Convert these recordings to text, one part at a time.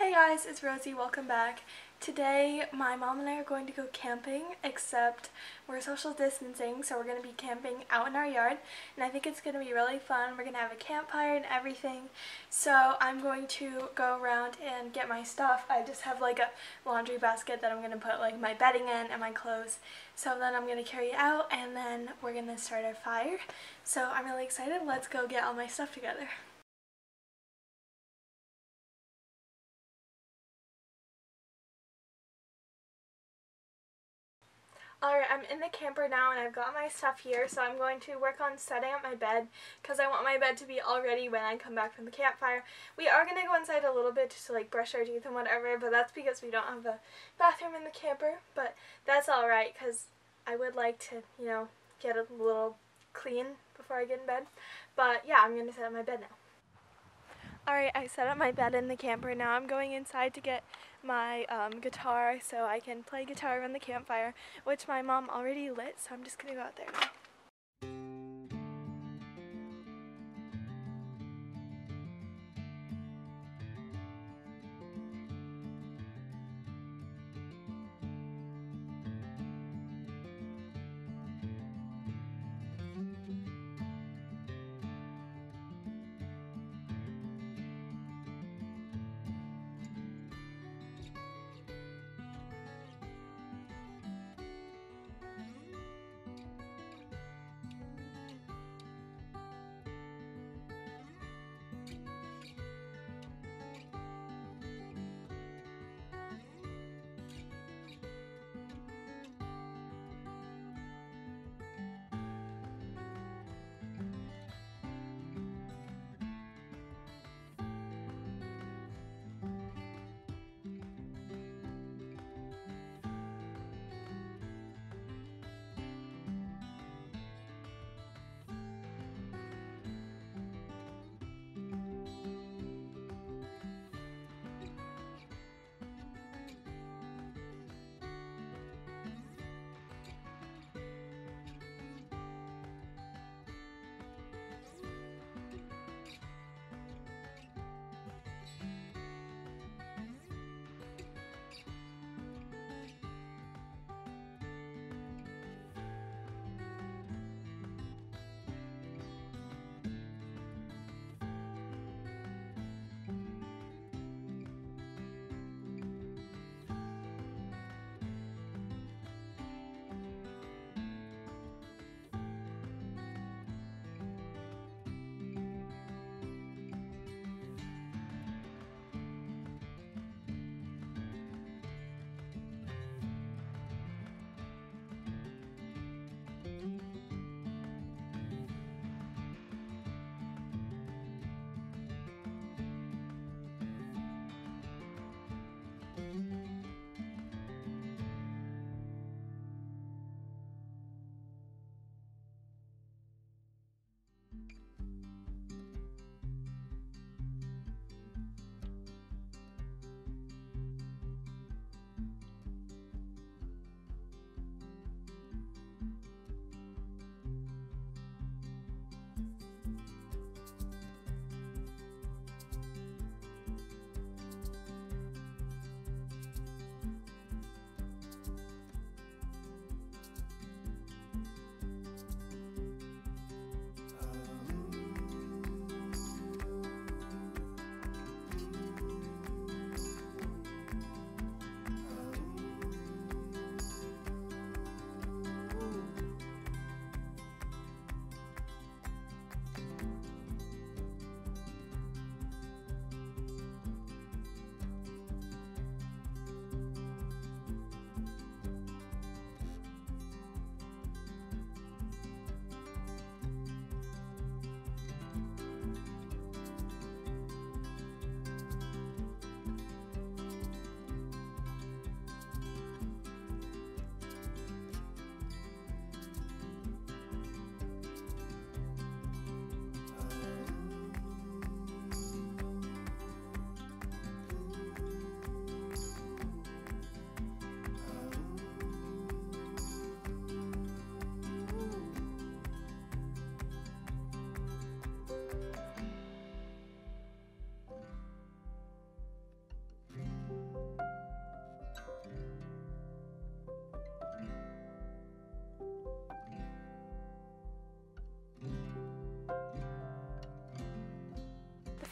Hey guys, it's Rosie, welcome back. Today my mom and I are going to go camping, except we're social distancing, so we're going to be camping out in our yard, and I think it's going to be really fun. We're going to have a campfire and everything, so I'm going to go around and get my stuff. I just have like a laundry basket that I'm going to put like my bedding in and my clothes, so then I'm going to carry it out, and then we're going to start our fire. So I'm really excited. Let's go get all my stuff together. Alright, I'm in the camper now and I've got my stuff here, so I'm going to work on setting up my bed because I want my bed to be all ready when I come back from the campfire. We are going to go inside a little bit just to like brush our teeth and whatever, but that's because we don't have a bathroom in the camper, but that's alright because I would like to, you know, get a little clean before I get in bed. But yeah, I'm going to set up my bed now. Alright, I set up my bed in the camper. Now I'm going inside to get my guitar so I can play guitar around the campfire, which my mom already lit, so I'm just gonna go out there now.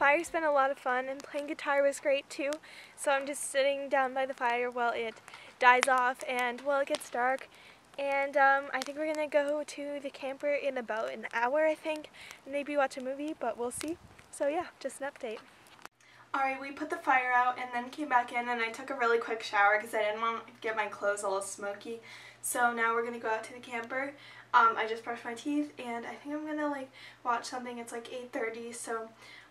fire's been a lot of fun, and playing guitar was great too. So I'm just sitting down by the fire while it dies off and while it gets dark. And I think we're gonna go to the camper in about an hour, I think, and maybe watch a movie, but we'll see. So yeah, just an update. Alright, we put the fire out and then came back in, and I took a really quick shower because I didn't want to get my clothes all smoky. So now we're going to go out to the camper. I just brushed my teeth, and I think I'm going to watch something. It's 8:30, so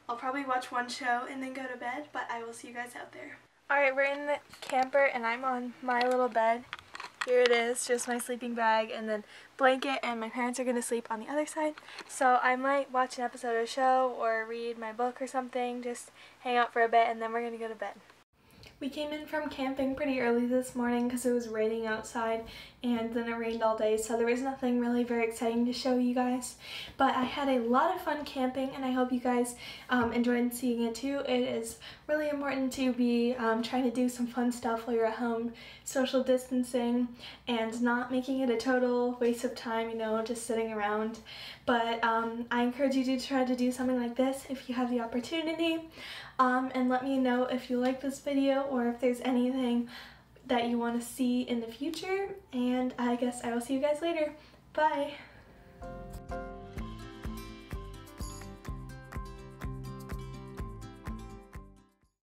I'll probably watch one show and then go to bed, but I will see you guys out there. Alright, we're in the camper and I'm on my little bed. Here it is, just my sleeping bag and then blanket, and my parents are going to sleep on the other side. So I might watch an episode of a show or read my book or something, just hang out for a bit, and then we're going to go to bed. We came in from camping pretty early this morning because it was raining outside, and then it rained all day, so there was nothing really very exciting to show you guys. But I had a lot of fun camping, and I hope you guys enjoyed seeing it too. It is really important to be trying to do some fun stuff while you're at home, social distancing, and not making it a total waste of time, you know, just sitting around. But I encourage you to try to do something like this if you have the opportunity. And let me know if you like this video or if there's anything that you want to see in the future. And I guess I will see you guys later. Bye!